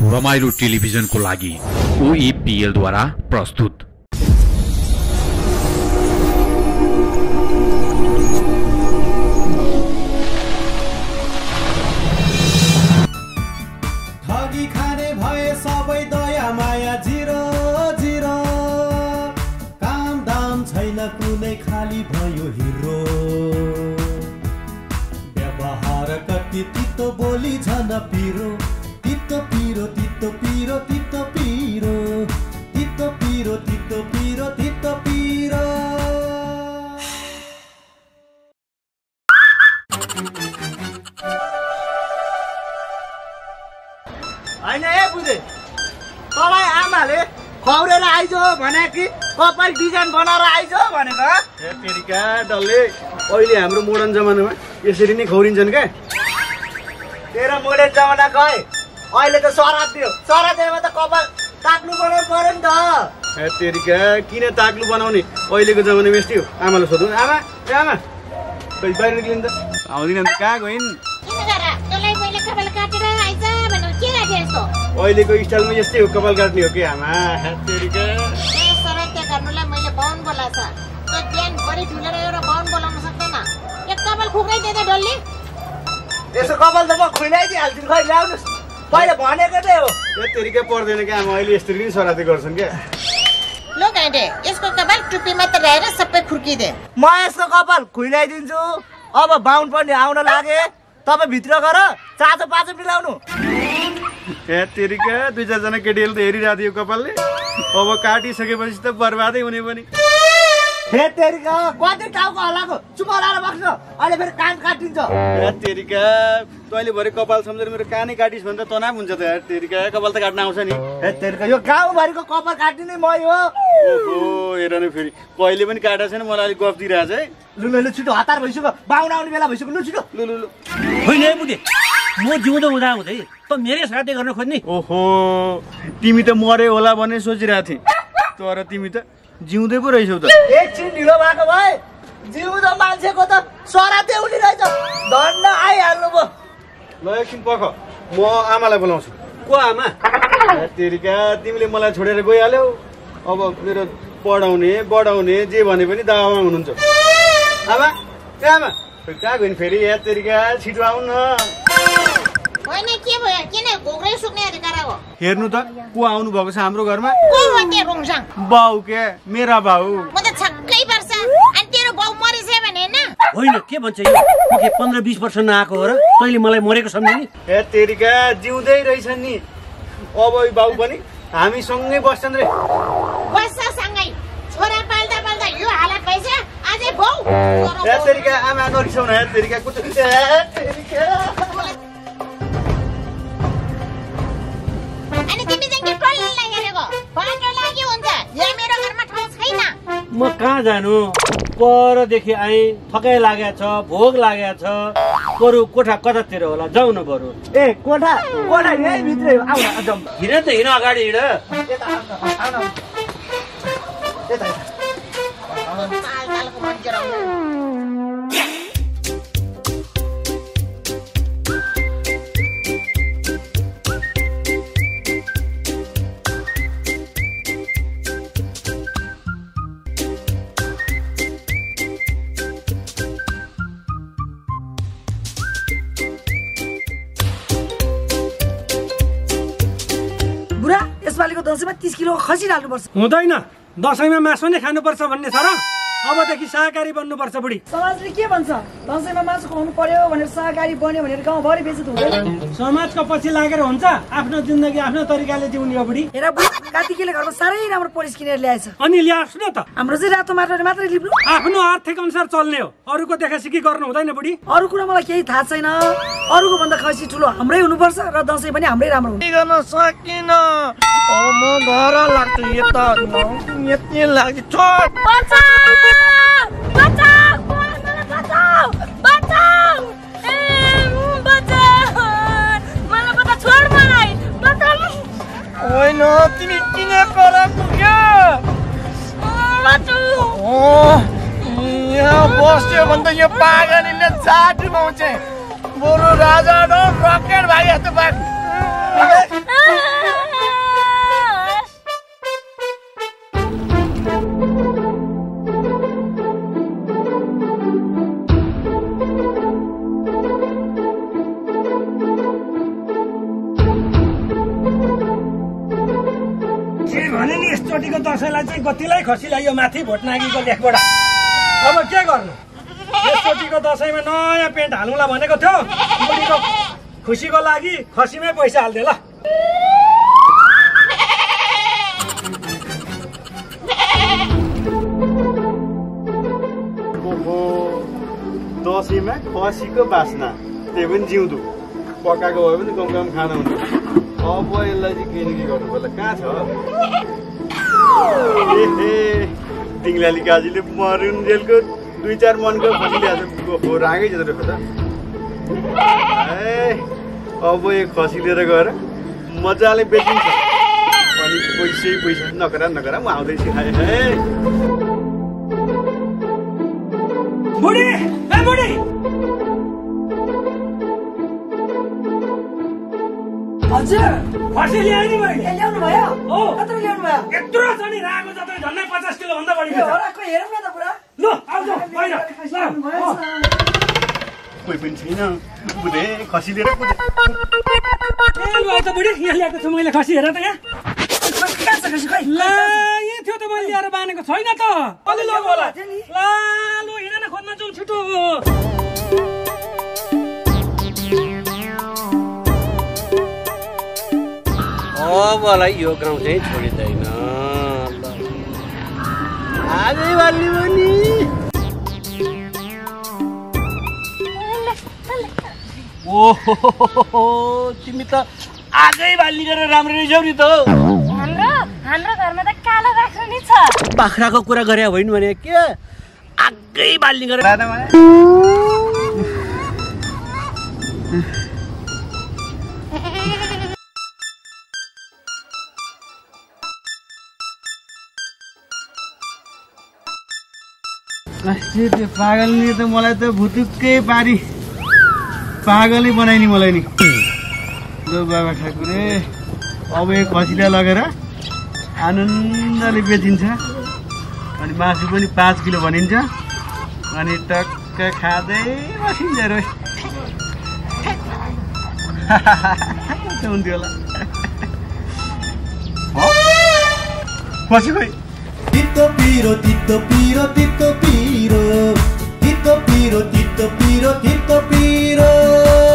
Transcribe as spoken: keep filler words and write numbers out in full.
रमाइलो टेलिभिजन को लागि ओ ई पी एल द्वारा प्रस्तुत। ठगी खाने भए सबै दया माया जिरो जिरो, काम दाम छैन कुनै खाली भयो हिरो। व्यवहार कति तितो बोली झन पिरो, तितो पिरो तितो पिरो तितो पिरो, तितो पिरो तितो पिरो तितो पिरो। हैन ए बुझे, तलाई आमाले खौरेर आइजो भने कि कपाल डिजाइन बनाएर आइजो भनेको? ए पेरिका डल्ले, अहिले हाम्रो मोडर्न जमानामा यसरी नै खौरिन्छन् के? तेरा मोडर्न जमाना गए, अहिले त सराद दियो। सराद दिएमा त कपाल ताक्लु बनाउनु पर्यो नि त। ए तेरिका किन ताक्लु बनाउने, अहिलेको जमानामा यस्तै हो। आमाले सोध्नु, आमा ए आमा कहिले बाहिर निक्लिन त आउँदिन नि, कहाँ गइन्? किन गरा तलाई पहिले कपाल काटेर आइज भन्नु, के गाथे यस्तो? अहिलेको स्टाइलमा यस्तै हो, कपाल काट्ने हो के आमा? ए तेरिका ए सराद त गर्नुलाई मैले बाउन बोला छ, त ज्ञान बढी ढुलेर एउटा बाउन बोलाउन सक्दैन। एक कपाल खुक्राइ दे त डल्ली, यसो कपाल त म खुइलाई दिहाल्छु। खै ल्याउनुस्, पहिले भनेको त हो। यो तरिका पर्दैन के आमा, अहिले यस्तरी नै सराते गर्छन् के। लो गाइडे, यसको कपाल टुपी मात्र रहेर सबै खुर्की दे, म यसको कपाल खुइलाई दिन्छु। अब बाउन पनि आउन लागे, तपाई भित्र गर चाचो पाचो मिलाउनु। ए तरिका दुई चार जना केटीले त हेरिरा थियो कपालले, अब काटिसकेपछि त बर्बादै हुने पनि। हे तरिका कति टाउको हलाको, चुप हलाएर बस्नु, अहिले फेरि कान काटिन्छ। हे तरिका तैले भरे कपाल सम्झेर मेरो कानै काटिस् भन्दा तनाव हुन्छ त। हे तरिका कपाल त काट्न आउँछ नि। हे तरिका यो गाउँ भरिको कपाल काट्दिनै म हो। ओहो हेर न, फेरि पहिले पनि काटा छैन, मलाई अलि गफ दिइराछ है। लु लु छिटो, हतार भइसक्यो, बाउन आउने बेला भइसक्यो, लु छिटो लु लु लु। होइन है बुढी, म जिउँदो हुँदा हुँदै त मेरै साथै गर्न खोज्ने। ओहो तिमी त मरे होला भन्ने सोचिरा थिए, तर तिमी त जिउँदै पो रहेछौ त। एकछिन ढिलो भएको भए जिउँदो मान्छेको त सराते उनी रहेछ, धन्न आइहाल्नु भयो। ल एकछिन पख, म आमालाई बोलाउँछु। को आमा? तेरिका तिमीले मलाई छोडेर गइहाल्यौ, अब मेरो पढाउने बढाउने जे भने पनि दावामा हुनुहुन्छ। आमा ए आमा कहाँ गइन् फेरि? ए तेरिका छिटो आउन न। होइन के भयो, किन घोक्रै सुक्ने अधिकार हो? हेर्नु त को आउनु भएको छ हाम्रो घरमा। को हो त्यो रुङसाङ बाउ? के मेरा बाउ? म त छक्कै पर्छ, अनि तेरो बाउ मरेछ भने हैन? होइन के भन्छ यो, म के पन्ध्र बीस वर्ष नआएको हो र तैले मलाई मरेको सम्झिनी? ए तेरिका जिउँदै रहेछन् नि, अब यो बाउ पनि हामी सँगै बस्छन् रे। बस्छ सँगै, छोरा पाल्दा पाल्दा यो हालत भइछ, आजै बाउ। ए तेरिका आमा नरिसाउन। ए तेरिका कुछ ए तेरिका म कहाँ जानु, परदेखि आइ थकाइ लागेको छ, भोग लागेको छ, बरु कोठा कतातिर होला जाउ न बरु। ए कोठा कोठा यही भित्रै आउ न, जाउ हिँड त हिँड, अगाडि हिँड। यता आउ न, यता आलको मन गराउनु। दसैँमा तीस किलो खसी हाल्नुपर्छ हुँदैन, दसैँमा मासु नै खानुपर्छ भन्ने छ र, अबदेखि शाकाहारी बन्नुपर्छ बुढी। समाजले के भन्छ, दसैँमा मासु खुवाउनु पर्यो भनेर शाकाहारी बन्यो भनेर गाउँभरि बेइज्जत हुँदैन। समाजको पछि लागेर हुन्छ, आफ्नो जिन्दगी आफ्नो तरिकाले जिउने हो बुढी। हेर बुढी, कातिकीले घरमा साह्रै राम्रो पोलिस किनेर ल्याएछ। अनि ल्यास् न त, हाम्रो चाहिँ रातो माटोले मात्रै लिप्नु, आफ्नो आर्थिक अनुसार चल्ने हो, अरूको देखासिकी गर्नु हुँदैन बुढी। अरू कुरा मलाई केही थाहा छैन, अरूको भन्दा खसी ठुलो हाम्रै हुनुपर्छ र दसैँ पनि हाम्रै राम्रो हुनु। गर्न सकिन, अब म घर लाग्छु, यता यति लाग्छ। छोड बचाऊ मलाई, बचाऊ बचाऊ ए बचाऊ मलाई, बचाऊ छोड मलाई, बचाऊ। होइन तिमी किन कराउँछौ? बचाऊ यहाँ बस्यो भने त यो पागलले चाटुमा हुन्छ, बरु राजा न रकेट भाइ जस्तो बाँच्नु। चोटी को दसैंलाई कतिलाई खसिलायो माथि भोटनागीको लेखबाट। अब के गर्नु, यसचोटीको दसैंमा नयाँ पेन्ट हालौँला भनेको थियो। बुढीको खुशीको लागि खसीमै पैसा हाल्दे ल। ओहो, दसैंमा खसीको बास्ना त्यो पनि जिउँदो पकाएको भए पनि कम कम खाना हुन्छ। अब यसलाई चाहिँ के के गर्नु पर्ला, कहाँ छ तिंगलाली काजीले मरुन जेलको दुई चार मनको खसी रागै जत्रो छ त। ए अब यो खसी लिएर गएर मजाले बेचिन्छ अनि पैसै पैसा नकरा नकरा म आउँदैछु। ए बुढी, ए बुढी, हजुर खसी ल्याए नि मैले? ल्याउनु भयो? हो, कत्रो ल्याउनु भयो? यत्रो छ नि रागो जत्रो, झन्डै पचास किलो भन्दा बढी छ। रागको हेरौँ न त पुरा। ल आउनु हैन, कोही पनि छैन। बुढे खसी लिएर बुढे ए ल त बुढे यहाँ ल्याएको छु मैले खसी, हेर त यहाँ। कहाँ छ खसी? खै ल यहाँ थियो त, मैले ल्याएर बानेको छैन त। अलि लग होला ल लु, हिँड न खोज्न जाउँ छिटो। अब यो गाउँ चाहिँ छोडिँदैन। ओहो तिमी त आजै बाली गरेर राम्ररी छौ नि त। हाम्रो हाम्रो घरमा त कालो बाख्रा नि छ। बाख्राको कुरा गरे होइन भने के आजै बाली गरेर अस्ति त्यो पागलले त मलाई त भुतुक्कै पारी पागलै बनाइनी मलाई नि। ल बाबा ठाकुरे, अब यो खसीलाई लगेर आनन्दले बेचिन्छ अनि मासु पनि पाँच किलो भनिन्छ अनि टक्क खाँदै बसिन्छ। रोइ हुन्थ्यो होला खसी खोइ। तितो पिरो तितो पिरो तितो पिरो तितो पिरो तितो पिरो तितो पिरो।